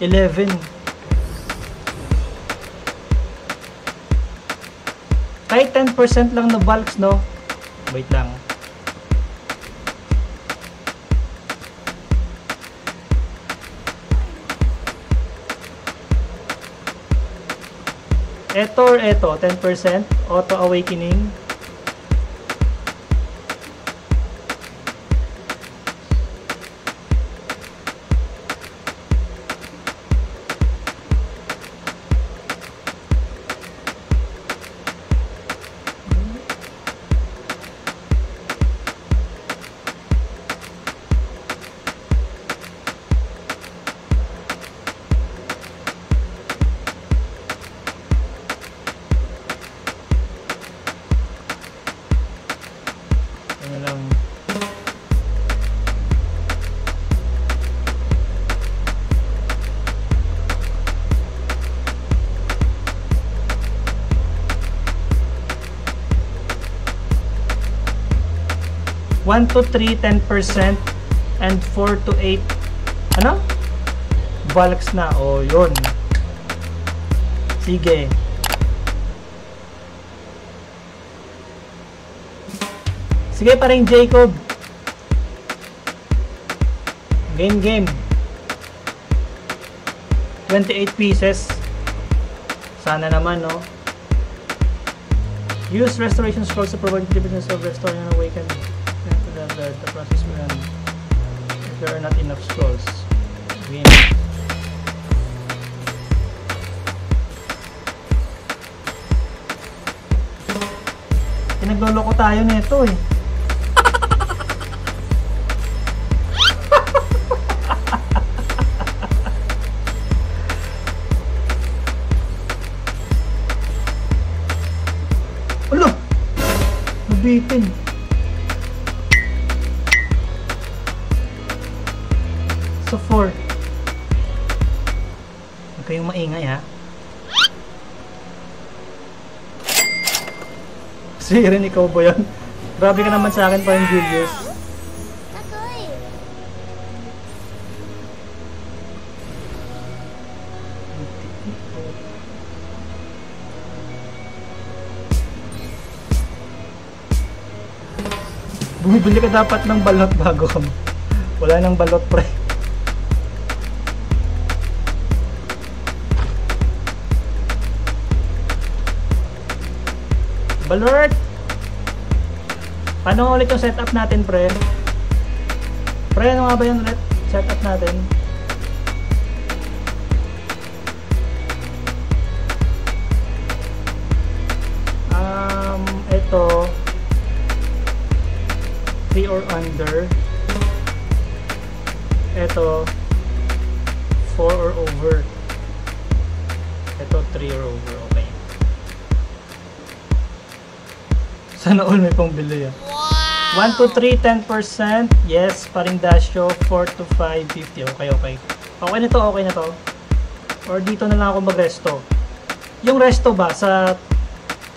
11, 10% lang na bulks, no? Wait lang. Eto or eto, 10%, auto awakening. One to three, 10%, and 4 to 8, ano? Bulks na, o yun. Sige. Sige paring Jacob. Game, game. 28 pieces. Sana naman, no? Use restoration scrolls to provide the business of restoring and awaken. The process will run if there are not enough scrolls. Win. Pinagloloko tayo nito eh. Ulo! Nabitin! So 4. Huwag kayong maingay ha. Siren, ikaw ba yun? Grabe ka naman sa akin pa yung Julius. Bumibili ka dapat ng balot bago kami. Wala nang balot pre. Balort! Paano nga ulit yung setup natin, pre? Pre, ano nga ba yung setup natin? Ito 3 or under. Ito 4 or over. Ito 3 or over, okay. Sana all may pangbili yan. Wow! 1 to 3, 10%. Yes, paring dasyo. 4 to 5, 50. Okay, okay. Okay na to, okay na to. Or dito na lang ako mag-resto. Yung resto ba? Sa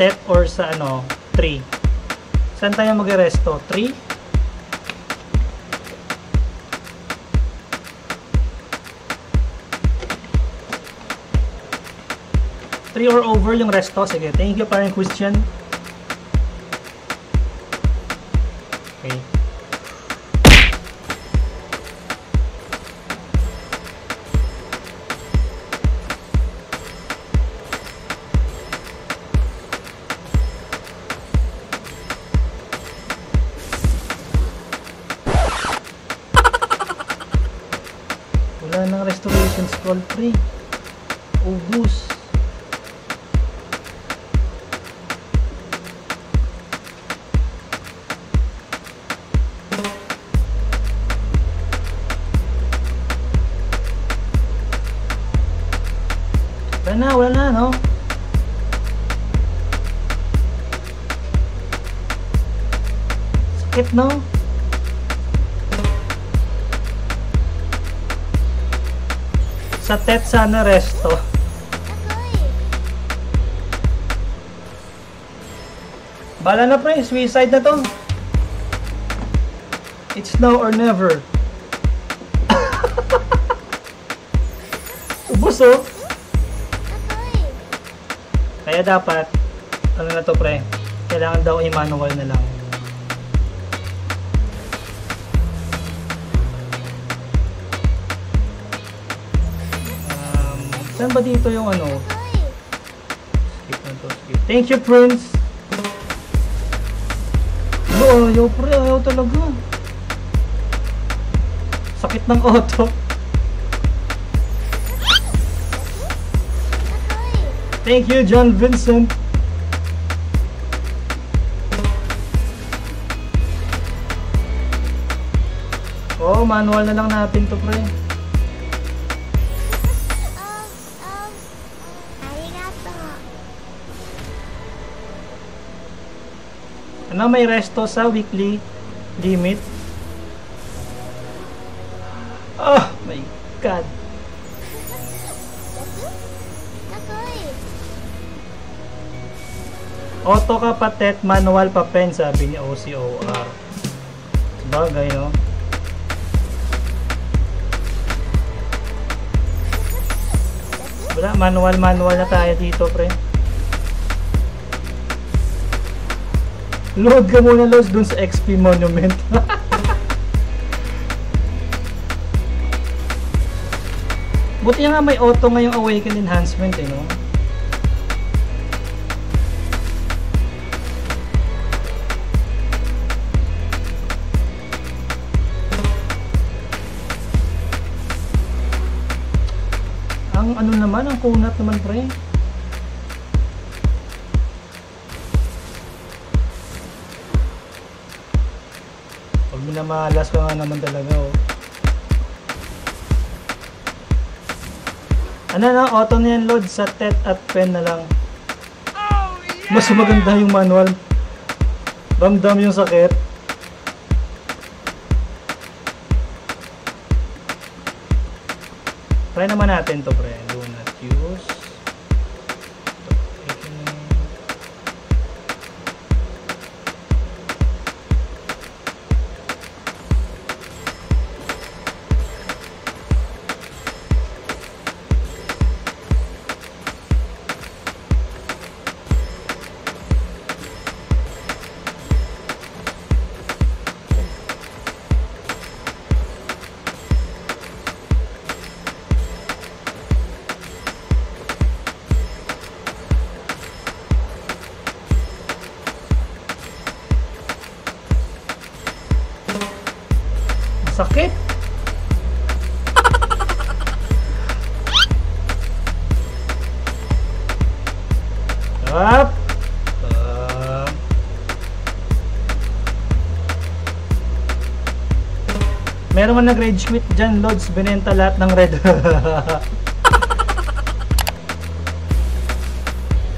TET or sa ano? 3. Saan tayo mag-resto? 3? Three or over yung resto. Sige, thank you paring Christian. Ng restoration scroll free ubus. Wala na no. Sakit no. Sa TET sana resto. Bala na pre, suicide na to. It's now or never. Gusto. Kaya dapat, ano na to pre, kailangan daw i-manual na lang. Saan ba dito yung ano? Skip na to, skip. Thank you, Prince! Ano, ayaw pre, ayaw talaga. Sakit ng auto. Thank you, John Vincent. Oh, manual na lang natin to pre. Ano, may resto sa weekly limit. Oh my god. Auto ka pa TET, manual pa pen, sabi ni OCOR. Bagay, no? Wala, manual na tayo dito, pre. Load ka muna, Lods, dun sa XP Monument. Buti nga may auto ngayong Awaken Enhancement, eh, no? Ano naman, ang kunat naman pre. Pag minamalas ka nga naman talaga, oh. Ano na, auto na yan, Lord, sa TET at PEN na lang. Mas maganda yung manual. Ramdam yung sakit. Try naman natin to pre. Do not use. Sakit. Up. Meron man nag-rage quit dyan, Lods. Binenta lahat ng red.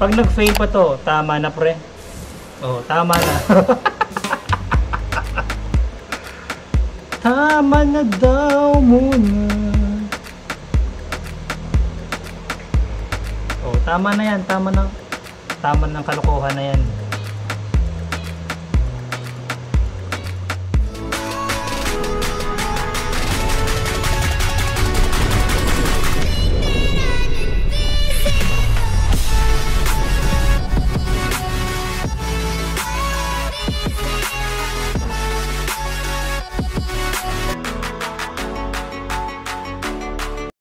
Pag nag-fail pa to, tama na pre. Oh, tama na. Tama na daw muna. Oh, tama na yan, tama na. Tama ng kalokohan na yan.